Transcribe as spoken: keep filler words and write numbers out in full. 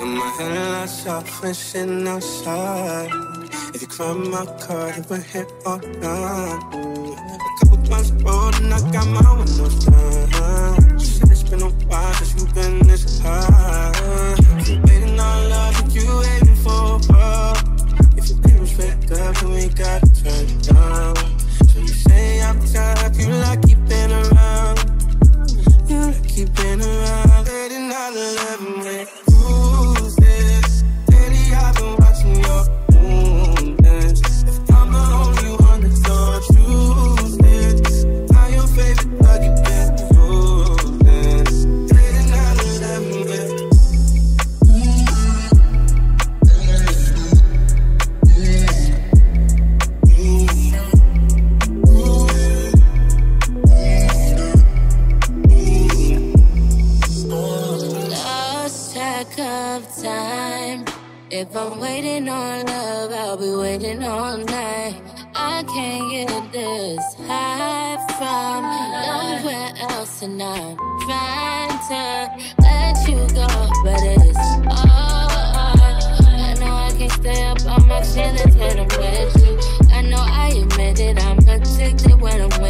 Got my headlights off and sitting outside. If you climb my car, then we'll hit all night. A couple times rolled and I got my windows down. You said it's been a while since you've been this high. Waiting on love that you waiting for a while. If your dreams wake up, then we gotta turn it down. So you say I'm tired, you like you've been around. You like you've been around. Waiting on the love me. If I'm waiting on love, I'll be waiting all night. I can't get this high from nowhere else, and I'm trying to let you go, but it's all hard. I know I can't stay up on my feelings when I'm with you. I know I admit it, I'm addicted when I'm with you.